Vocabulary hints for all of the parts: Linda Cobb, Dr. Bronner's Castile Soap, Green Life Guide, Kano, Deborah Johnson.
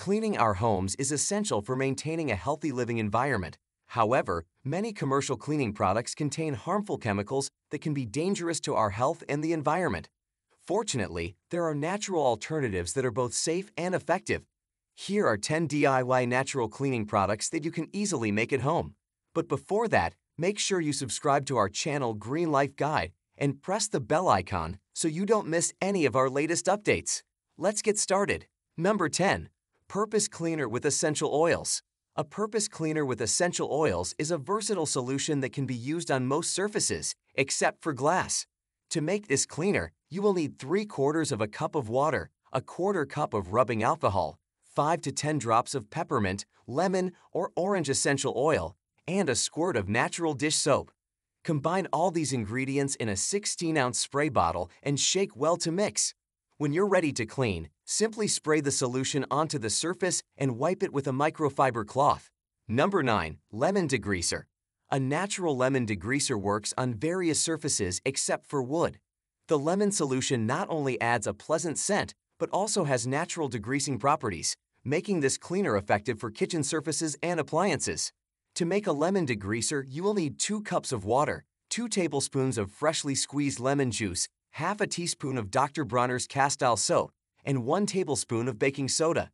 Cleaning our homes is essential for maintaining a healthy living environment. However, many commercial cleaning products contain harmful chemicals that can be dangerous to our health and the environment. Fortunately, there are natural alternatives that are both safe and effective. Here are 10 DIY natural cleaning products that you can easily make at home. But before that, make sure you subscribe to our channel Green Life Guide and press the bell icon so you don't miss any of our latest updates. Let's get started. Number 10. Purpose Cleaner with Essential Oils. A Purpose Cleaner with Essential Oils is a versatile solution that can be used on most surfaces, except for glass. To make this cleaner, you will need 3/4 cup of water, 1/4 cup of rubbing alcohol, 5 to 10 drops of peppermint, lemon, or orange essential oil, and a squirt of natural dish soap. Combine all these ingredients in a 16-ounce spray bottle and shake well to mix. When you're ready to clean, simply spray the solution onto the surface and wipe it with a microfiber cloth. Number 9. Lemon Degreaser. A natural lemon degreaser works on various surfaces except for wood. The lemon solution not only adds a pleasant scent, but also has natural degreasing properties, making this cleaner effective for kitchen surfaces and appliances. To make a lemon degreaser, you will need 2 cups of water, 2 tablespoons of freshly squeezed lemon juice, half a teaspoon of Dr. Bronner's Castile Soap, and 1 tablespoon of baking soda.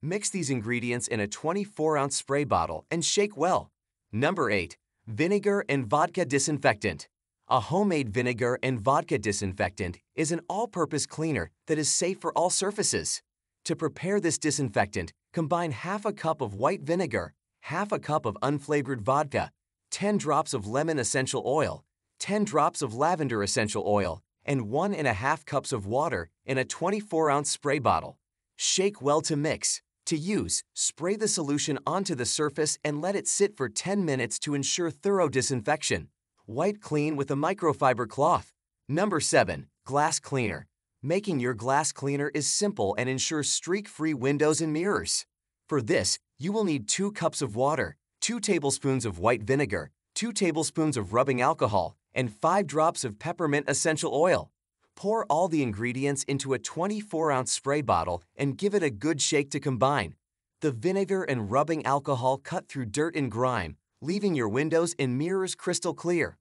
Mix these ingredients in a 24-ounce spray bottle and shake well. Number 8. Vinegar and Vodka Disinfectant. A homemade vinegar and vodka disinfectant is an all-purpose cleaner that is safe for all surfaces. To prepare this disinfectant, combine half a cup of white vinegar, half a cup of unflavored vodka, 10 drops of lemon essential oil, 10 drops of lavender essential oil, and 1.5 cups of water in a 24-ounce spray bottle. Shake well to mix. To use, spray the solution onto the surface and let it sit for 10 minutes to ensure thorough disinfection. Wipe clean with a microfiber cloth. Number 7. Glass Cleaner. Making your glass cleaner is simple and ensures streak-free windows and mirrors. For this, you will need 2 cups of water, 2 tablespoons of white vinegar, 2 tablespoons of rubbing alcohol, and 5 drops of peppermint essential oil. Pour all the ingredients into a 24-ounce spray bottle and give it a good shake to combine. The vinegar and rubbing alcohol cut through dirt and grime, leaving your windows and mirrors crystal clear.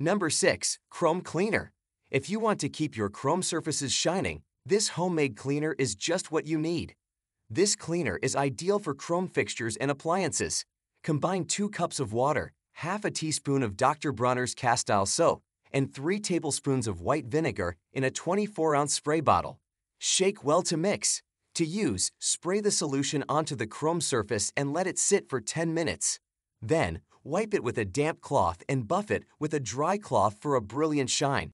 Number 6. Chrome Cleaner. If you want to keep your chrome surfaces shining, this homemade cleaner is just what you need. This cleaner is ideal for chrome fixtures and appliances. Combine 2 cups of water, half a teaspoon of Dr. Bronner's Castile Soap, and 3 tablespoons of white vinegar in a 24-ounce spray bottle. Shake well to mix. To use, spray the solution onto the chrome surface and let it sit for 10 minutes. Then, wipe it with a damp cloth and buff it with a dry cloth for a brilliant shine.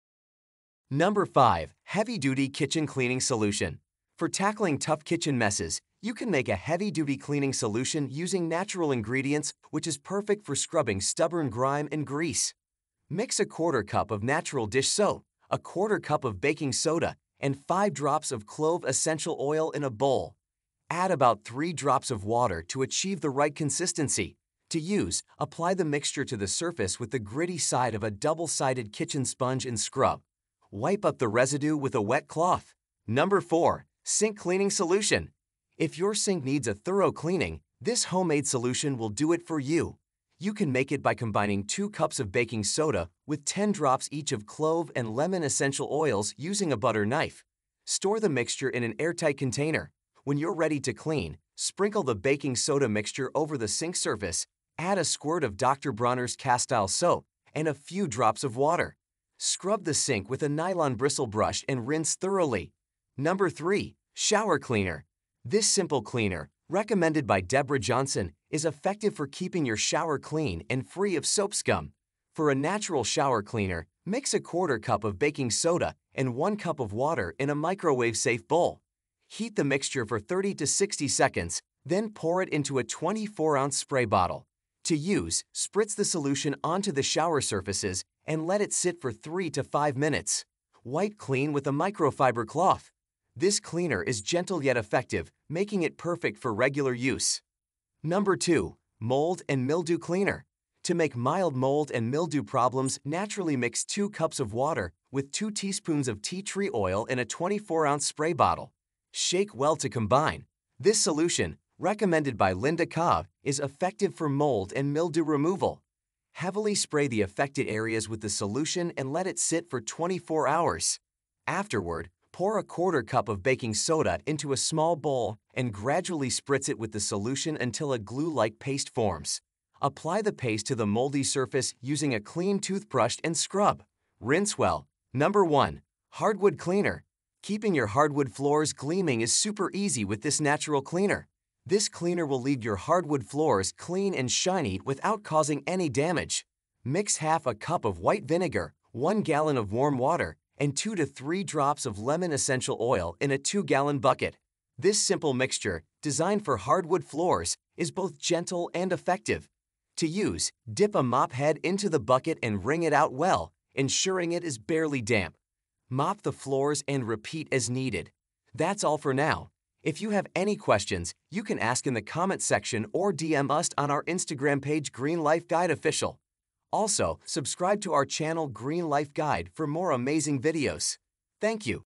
Number 5. Heavy-Duty Kitchen Cleaning Solution. For tackling tough kitchen messes, you can make a heavy-duty cleaning solution using natural ingredients, which is perfect for scrubbing stubborn grime and grease. Mix 1/4 cup of natural dish soap, 1/4 cup of baking soda, and 5 drops of clove essential oil in a bowl. Add about 3 drops of water to achieve the right consistency. To use, apply the mixture to the surface with the gritty side of a double-sided kitchen sponge and scrub. Wipe up the residue with a wet cloth. Number 4. Sink Cleaning Solution. If your sink needs a thorough cleaning, this homemade solution will do it for you. You can make it by combining 2 cups of baking soda with 10 drops each of clove and lemon essential oils using a butter knife. Store the mixture in an airtight container. When you're ready to clean, sprinkle the baking soda mixture over the sink surface, add a squirt of Dr. Bronner's Castile Soap, and a few drops of water. Scrub the sink with a nylon bristle brush and rinse thoroughly. Number 3. Shower Cleaner. This simple cleaner, recommended by Deborah Johnson, is effective for keeping your shower clean and free of soap scum. For a natural shower cleaner, mix 1/4 cup of baking soda and 1 cup of water in a microwave-safe bowl. Heat the mixture for 30 to 60 seconds, then pour it into a 24-ounce spray bottle. To use, spritz the solution onto the shower surfaces and let it sit for 3 to 5 minutes. Wipe clean with a microfiber cloth. This cleaner is gentle yet effective, making it perfect for regular use. Number 2. Mold and Mildew Cleaner. To make mild mold and mildew problems, naturally mix 2 cups of water with 2 teaspoons of tea tree oil in a 24-ounce spray bottle. Shake well to combine. This solution, recommended by Linda Cobb, is effective for mold and mildew removal. Heavily spray the affected areas with the solution and let it sit for 24 hours. Afterward, pour a quarter cup of baking soda into a small bowl and gradually spritz it with the solution until a glue-like paste forms. Apply the paste to the moldy surface using a clean toothbrush and scrub. Rinse well. Number 1. Hardwood Cleaner. Keeping your hardwood floors gleaming is super easy with this natural cleaner. This cleaner will leave your hardwood floors clean and shiny without causing any damage. Mix half a cup of white vinegar, 1 gallon of warm water, and 2 to 3 drops of lemon essential oil in a 2-gallon bucket. This simple mixture, designed for hardwood floors, is both gentle and effective. To use, dip a mop head into the bucket and wring it out well, ensuring it is barely damp. Mop the floors and repeat as needed. That's all for now. If you have any questions, you can ask in the comments section or DM us on our Instagram page Green Life Guide Official. Also, subscribe to our channel Green Life Guide for more amazing videos. Thank you.